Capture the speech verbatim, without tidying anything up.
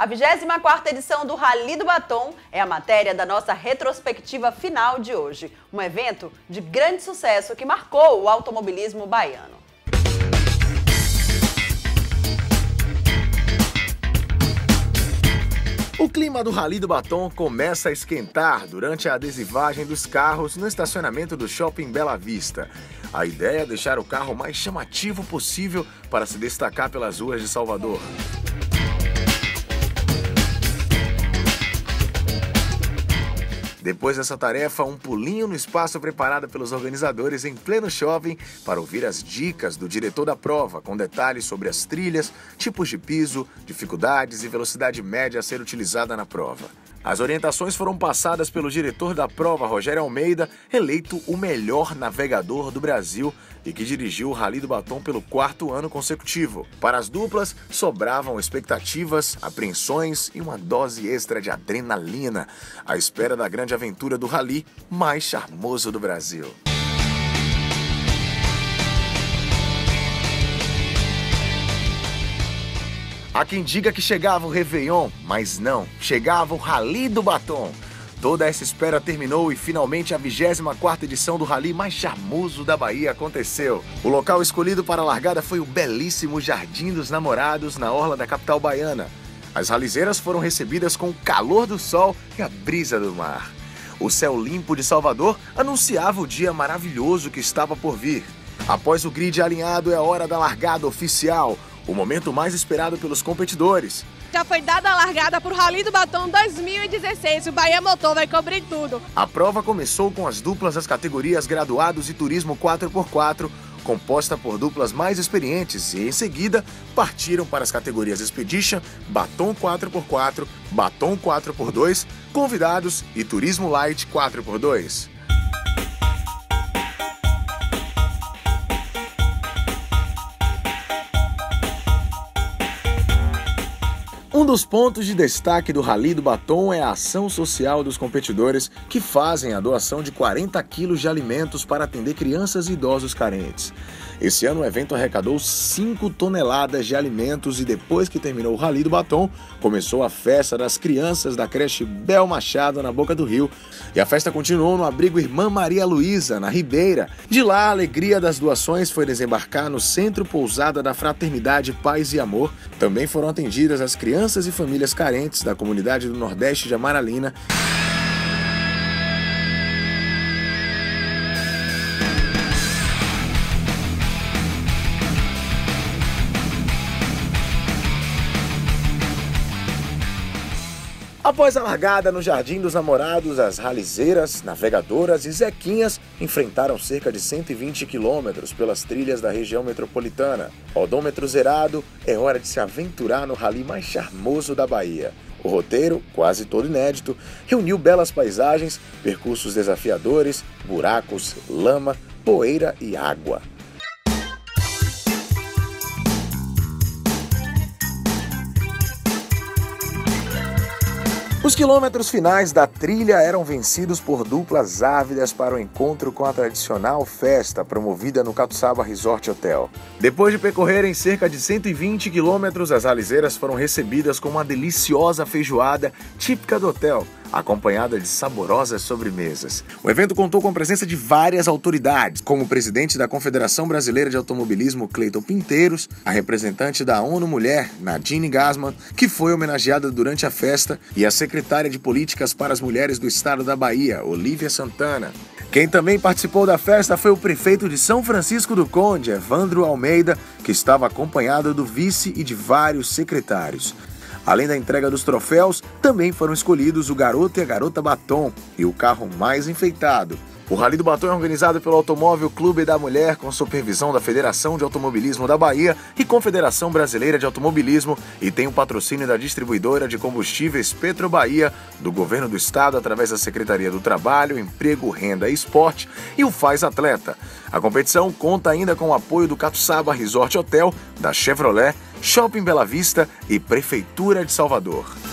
A vigésima quarta edição do Rally do Batom é a matéria da nossa retrospectiva final de hoje, um evento de grande sucesso que marcou o automobilismo baiano. O clima do Rally do Batom começa a esquentar durante a adesivagem dos carros no estacionamento do Shopping Bela Vista. A ideia é deixar o carro mais chamativo possível para se destacar pelas ruas de Salvador. Depois dessa tarefa, um pulinho no espaço preparado pelos organizadores em pleno shopping para ouvir as dicas do diretor da prova, com detalhes sobre as trilhas, tipos de piso, dificuldades e velocidade média a ser utilizada na prova. As orientações foram passadas pelo diretor da prova, Rogério Almeida, eleito o melhor navegador do Brasil e que dirigiu o Rally do Batom pelo quarto ano consecutivo. Para as duplas, sobravam expectativas, apreensões e uma dose extra de adrenalina à espera da grande aventura do rally mais charmoso do Brasil. Há quem diga que chegava o Réveillon, mas não, chegava o Rally do Batom. Toda essa espera terminou e finalmente a vigésima quarta edição do rally mais charmoso da Bahia aconteceu. O local escolhido para a largada foi o belíssimo Jardim dos Namorados, na orla da capital baiana. As ralizeiras foram recebidas com o calor do sol e a brisa do mar. O céu limpo de Salvador anunciava o dia maravilhoso que estava por vir. Após o grid alinhado, é a hora da largada oficial. O momento mais esperado pelos competidores. Já foi dada a largada para o Rally do Batom dois mil e dezesseis, o Bahia Motor vai cobrir tudo. A prova começou com as duplas das categorias graduados e turismo quatro por quatro, composta por duplas mais experientes, e em seguida partiram para as categorias Expedition, Batom quatro por quatro, Batom quatro por dois, Convidados e Turismo Light quatro por dois. Um dos pontos de destaque do Rally do Batom é a ação social dos competidores que fazem a doação de quarenta quilos de alimentos para atender crianças e idosos carentes. Esse ano o evento arrecadou cinco toneladas de alimentos e depois que terminou o Rally do Batom, começou a festa das crianças da creche Bel Machado, na Boca do Rio. E a festa continuou no abrigo Irmã Maria Luísa, na Ribeira. De lá, a alegria das doações foi desembarcar no Centro Pousada da Fraternidade Paz e Amor. Também foram atendidas as crianças e famílias carentes da comunidade do Nordeste de Amaralina. Após a largada no Jardim dos Namorados, as ralizeiras, navegadoras e zequinhas enfrentaram cerca de cento e vinte quilômetros pelas trilhas da região metropolitana. Odômetro zerado, é hora de se aventurar no rally mais charmoso da Bahia. O roteiro, quase todo inédito, reuniu belas paisagens, percursos desafiadores, buracos, lama, poeira e água. Os quilômetros finais da trilha eram vencidos por duplas ávidas para o encontro com a tradicional festa promovida no Catuaba Resort Hotel. Depois de percorrerem cerca de cento e vinte quilômetros, as ralizeiras foram recebidas com uma deliciosa feijoada típica do hotel, acompanhada de saborosas sobremesas. O evento contou com a presença de várias autoridades, como o presidente da Confederação Brasileira de Automobilismo, Cleiton Pinteiros, a representante da ONU Mulher, Nadine Gasman, que foi homenageada durante a festa, e a secretária de Políticas para as Mulheres do Estado da Bahia, Olívia Santana. Quem também participou da festa foi o prefeito de São Francisco do Conde, Evandro Almeida, que estava acompanhado do vice e de vários secretários. Além da entrega dos troféus, também foram escolhidos o garoto e a garota Batom e o carro mais enfeitado. O Rally do Batom é organizado pelo Automóvel Clube da Mulher, com supervisão da Federação de Automobilismo da Bahia e Confederação Brasileira de Automobilismo, e tem o patrocínio da distribuidora de combustíveis Petro Bahia, do Governo do Estado através da Secretaria do Trabalho, Emprego, Renda e Esporte e o Faz Atleta. A competição conta ainda com o apoio do Catuaba Resort Hotel, da Chevrolet, Shopping Bela Vista e Prefeitura de Salvador.